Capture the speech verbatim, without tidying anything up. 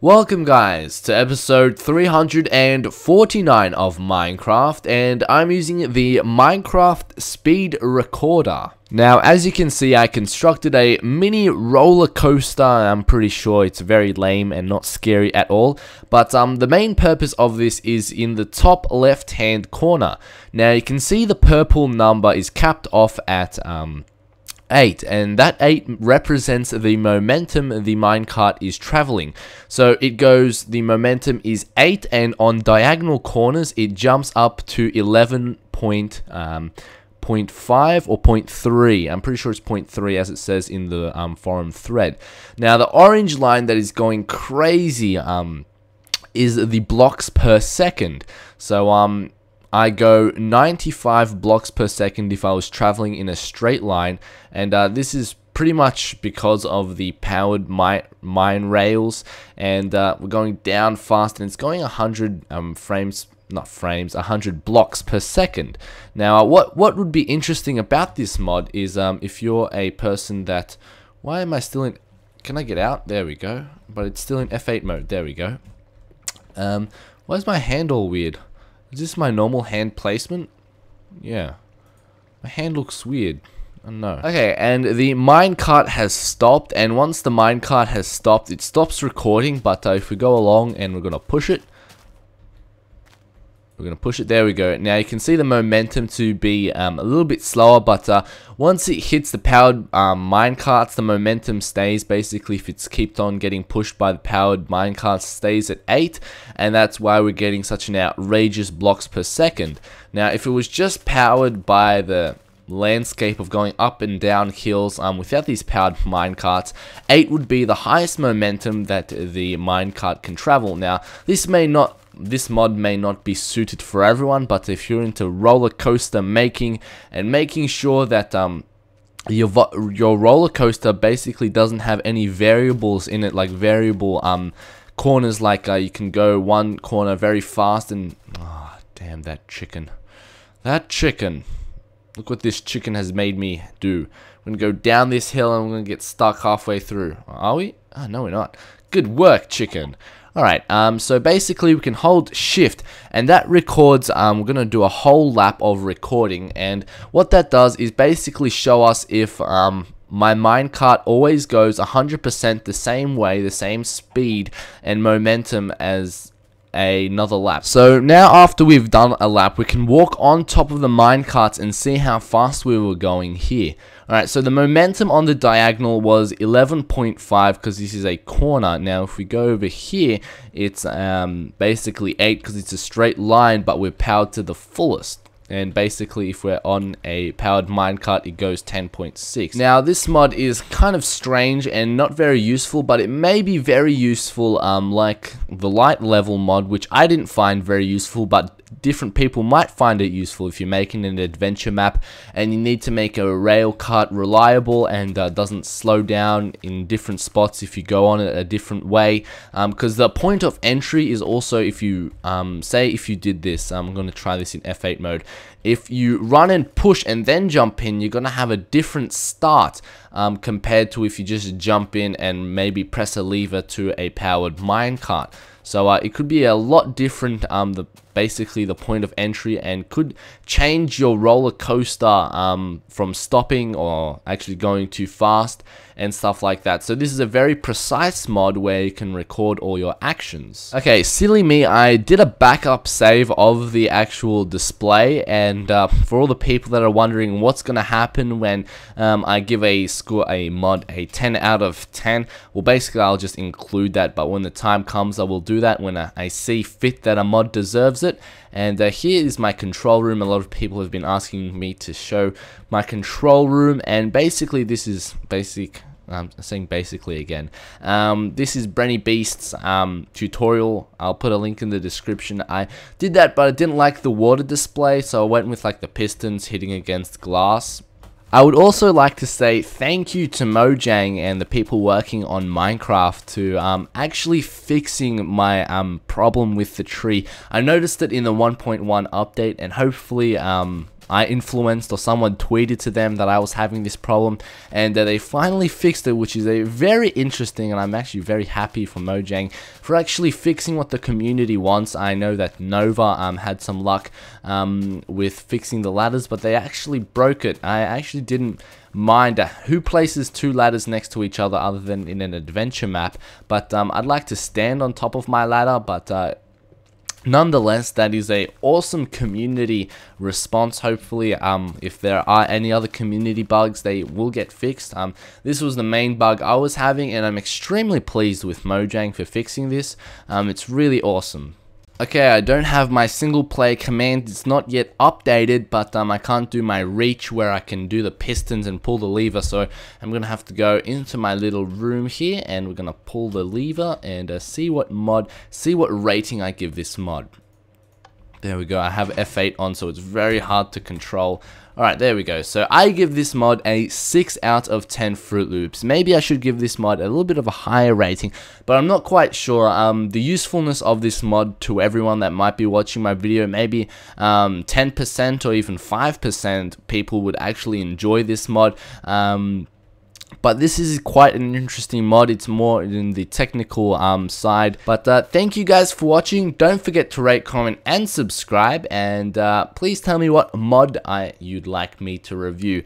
Welcome guys to episode three hundred forty-nine of Minecraft, and I'm using the Minecraft Speed Recorder. Now, as you can see, I constructed a mini roller coaster. I'm pretty sure it's very lame and not scary at all, but um, the main purpose of this is in the top left hand corner. Now you can see the purple number is capped off at um, eight, and that eight represents the momentum the minecart is traveling. So it goes, the momentum is eight, and on diagonal corners it jumps up to eleven point five or zero point three. I'm pretty sure it's zero point three as it says in the um, forum thread. Now the orange line that is going crazy um, is the blocks per second. So um, I go ninety-five blocks per second if I was traveling in a straight line, and uh, this is pretty much because of the powered mi mine rails, and uh, we're going down fast, and it's going one hundred um, frames, not frames, one hundred blocks per second. Now, what, what would be interesting about this mod is um, if you're a person that, why am I still in, can I get out? There we go, but it's still in F eight mode, there we go. Um, why is my hand all weird? Is this my normal hand placement? Yeah. My hand looks weird. I don't know. Okay, and the minecart has stopped, and once the minecart has stopped, it stops recording, but uh, if we go along and we're going to push it, we're going to push it, there we go. Now you can see the momentum to be um, a little bit slower, but uh, once it hits the powered um, minecarts, the momentum stays basically, if it's kept on getting pushed by the powered minecarts, stays at eight, and that's why we're getting such an outrageous blocks per second. Now if it was just powered by the landscape of going up and down hills um, without these powered minecarts, eight would be the highest momentum that the minecart can travel. Now this may not This mod may not be suited for everyone, but if you're into roller coaster making and making sure that um, your your roller coaster basically doesn't have any variables in it, like variable um, corners, like uh, you can go one corner very fast and ah, oh, damn that chicken, that chicken. Look what this chicken has made me do. I'm gonna go down this hill and I'm gonna get stuck halfway through. Are we? Oh, no, we're not. Good work, chicken. Alright, um, so basically we can hold shift, and that records, um, we're going to do a whole lap of recording, and what that does is basically show us if um, my minecart always goes one hundred percent the same way, the same speed and momentum as another lap. So now after we've done a lap, we can walk on top of the minecarts and see how fast we were going here. Alright, so the momentum on the diagonal was eleven point five because this is a corner. Now if we go over here, it's um, basically eight because it's a straight line, but we're powered to the fullest. And basically if we're on a powered minecart, it goes ten point six. Now this mod is kind of strange and not very useful, but it may be very useful um, like the light level mod, which I didn't find very useful, but different people might find it useful if you're making an adventure map and you need to make a rail cart reliable and uh, doesn't slow down in different spots if you go on it a different way, because um, the point of entry is also, if you um, say if you did this, I'm going to try this in F eight mode, if you run and push and then jump in, you're going to have a different start um, compared to if you just jump in and maybe press a lever to a powered minecart. So uh, it could be a lot different, um, the, basically the point of entry, and could change your roller coaster um, from stopping or actually going too fast and stuff like that. So this is a very precise mod where you can record all your actions. Okay, silly me, I did a backup save of the actual display, and uh, for all the people that are wondering what's going to happen when um, I give a score, a mod, a ten out of ten, well basically I'll just include that, but when the time comes I will do that when I, I see fit that a mod deserves it. And uh, here is my control room. A lot of people have been asking me to show my control room, and basically this is basic, I'm saying basically again, um, this is Brenny Beast's um, tutorial. I'll put a link in the description. I did that, but I didn't like the water display, so I went with like the pistons hitting against glass. I would also like to say thank you to Mojang and the people working on Minecraft to um, actually fixing my um, problem with the tree. I noticed it in the one point one update, and hopefully um, I influenced or someone tweeted to them that I was having this problem, and uh, they finally fixed it, which is a very interesting, and I'm actually very happy for Mojang for actually fixing what the community wants. I know that Nova um, had some luck um, with fixing the ladders, but they actually broke it. I actually didn't mind who places two ladders next to each other other than in an adventure map, but um, I'd like to stand on top of my ladder, but uh, nonetheless, that is a awesome community response. Hopefully, um, if there are any other community bugs, they will get fixed. Um, this was the main bug I was having, and I'm extremely pleased with Mojang for fixing this. Um, it's really awesome. Okay, I don't have my single player command, it's not yet updated, but um, I can't do my reach where I can do the pistons and pull the lever, so I'm going to have to go into my little room here, and we're going to pull the lever and uh, see what mod, see what rating I give this mod. There we go, I have F eight on, so it's very hard to control. Alright, there we go. So I give this mod a six out of ten Fruit Loops. Maybe I should give this mod a little bit of a higher rating, but I'm not quite sure. Um, the usefulness of this mod to everyone that might be watching my video, maybe um, ten percent or even five percent people would actually enjoy this mod. Um, But this is quite an interesting mod. It's more in the technical um, side. But uh, thank you guys for watching. Don't forget to rate, comment, and subscribe. And uh, please tell me what mod I, you'd like me to review.